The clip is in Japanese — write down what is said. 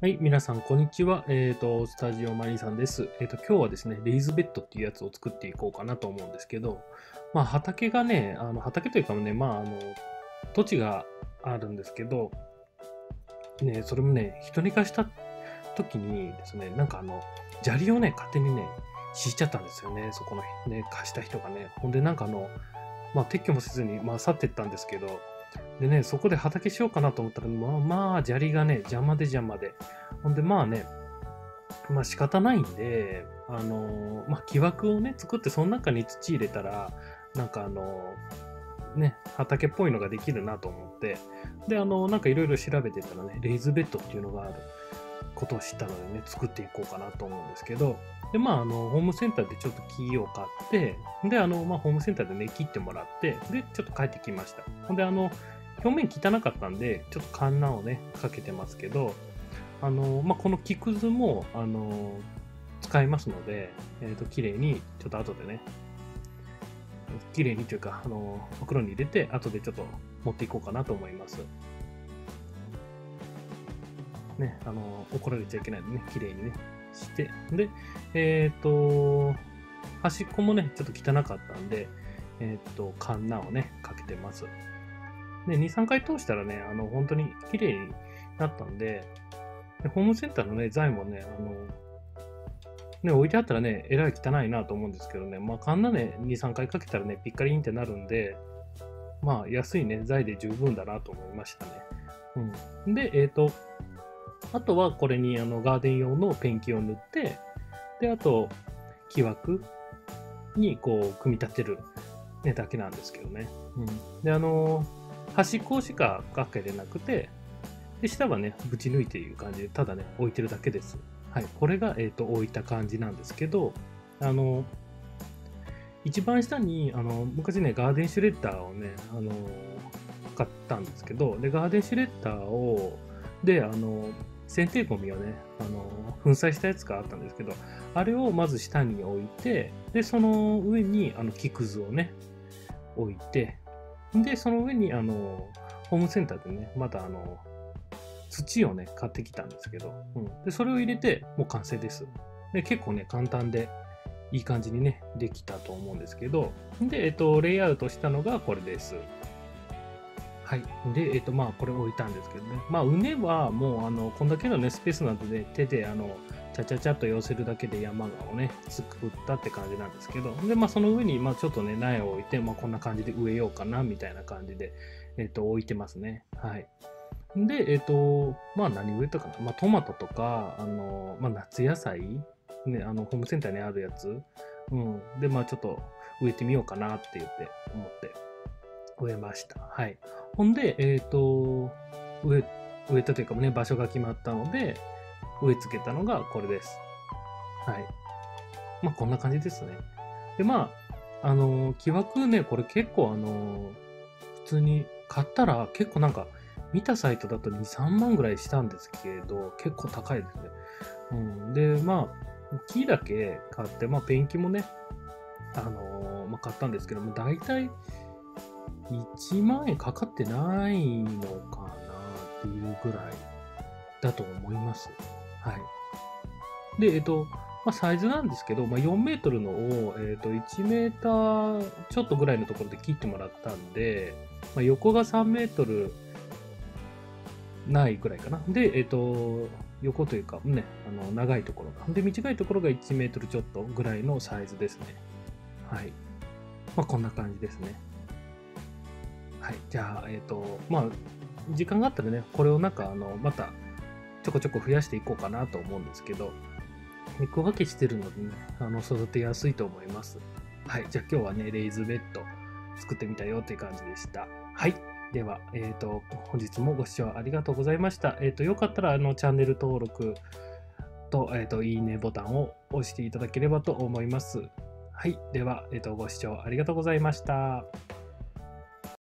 はい、皆さん、こんにちは。スタジオマリーさんです。今日はですね、レイズベッドっていうやつを作っていこうかなと思うんですけど、まあ、畑がね、畑というかね、まあ、土地があるんですけど、ね、それもね、人に貸した時にですね、なんか砂利をね、勝手にね、敷いちゃったんですよね、そこのね、貸した人がね。ほんで、なんかまあ、撤去もせずに、まあ、去っていったんですけど、でね、そこで畑しようかなと思ったら、まあまあ砂利がね、邪魔で。ほんでまあね、まあ仕方ないんで、まあ木枠をね、作ってその中に土入れたら、なんかね、畑っぽいのができるなと思って、で、なんかいろいろ調べてたらね、レイズベッドっていうのがあることを知ったのでね、作っていこうかなと思うんですけど、で、まあ、ホームセンターでちょっと木を買って、で、まあ、ホームセンターでね、切ってもらって、で、ちょっと帰ってきました。ほんで、表面汚かったんで、ちょっとカンナをね、かけてますけど、まあ、この木くずも、使いますので、綺麗に、ちょっと後でね、綺麗にというか、袋に入れて、後でちょっと持っていこうかなと思います。ね、怒られちゃいけないのでね、綺麗にね。してで、端っこもね、ちょっと汚かったんで、カンナをね、かけてます。で、2、3回通したらね、本当に綺麗になったんで、でホームセンターのね、材もね、ね、置いてあったらね、えらい汚いなと思うんですけどね、まあ、カンナね、2、3回かけたらね、ピッカリンってなるんで、まあ、安いね、材で十分だなと思いましたね。うん。で、あとはこれにガーデン用のペンキを塗って、で、あと木枠にこう組み立てる、ね、だけなんですけどね。うん、で、端っこしかかけてなくて、で、下はね、ぶち抜いていう感じで、ただね、置いてるだけです。はい。これが、置いた感じなんですけど、一番下に、昔ね、ガーデンシュレッダーをね、買ったんですけど、で、ガーデンシュレッダーを、で、剪定ゴミをね、粉砕したやつがあったんですけど、あれをまず下に置いて、で、その上に、木くずをね、置いて、で、その上に、ホームセンターでね、また、土をね、買ってきたんですけど、うん。で、それを入れて、もう完成です。で、結構ね、簡単で、いい感じにね、できたと思うんですけど、で、レイアウトしたのがこれです。はい。で、まあ、これ置いたんですけどね。まあ、畝はもう、こんだけのね、スペースなどで手で、ちゃちゃちゃっと寄せるだけで山をね、作ったって感じなんですけど、で、まあ、その上に、まあ、ちょっとね、苗を置いて、まあ、こんな感じで植えようかな、みたいな感じで、置いてますね。はい。で、まあ、何植えたかな。まあ、トマトとか、まあ、夏野菜ね、ホームセンターにあるやつ。うん。で、まあ、ちょっと植えてみようかなって言って、思って。植えました。はい。ほんで、植えたというかね、場所が決まったので、植え付けたのがこれです。はい。まあ、こんな感じですね。で、まあ、木枠ね、これ結構普通に買ったら結構なんか、見たサイトだと2、3万ぐらいしたんですけど、結構高いですね。うん。で、まあ、木だけ買って、まあ、ペンキもね、まあ、買ったんですけども、大体、1万円かかってないのかなっていうぐらいだと思います。はい。で、まあ、サイズなんですけど、まあ、4メートルのを、1メーターちょっとぐらいのところで切ってもらったんで、まあ、横が3メートルないぐらいかな。で、横というかね、長いところが。で、短いところが1メートルちょっとぐらいのサイズですね。はい。まあ、こんな感じですね。はい、じゃあ、まあ、時間があったらね、これをなんか、また、ちょこちょこ増やしていこうかなと思うんですけど、肉分けしてるのでね、育てやすいと思います。はい、じゃあ今日はね、レイズベッド作ってみたよっていう感じでした。はい、では、本日もご視聴ありがとうございました。よかったら、チャンネル登録と、いいねボタンを押していただければと思います。はい、では、ご視聴ありがとうございました。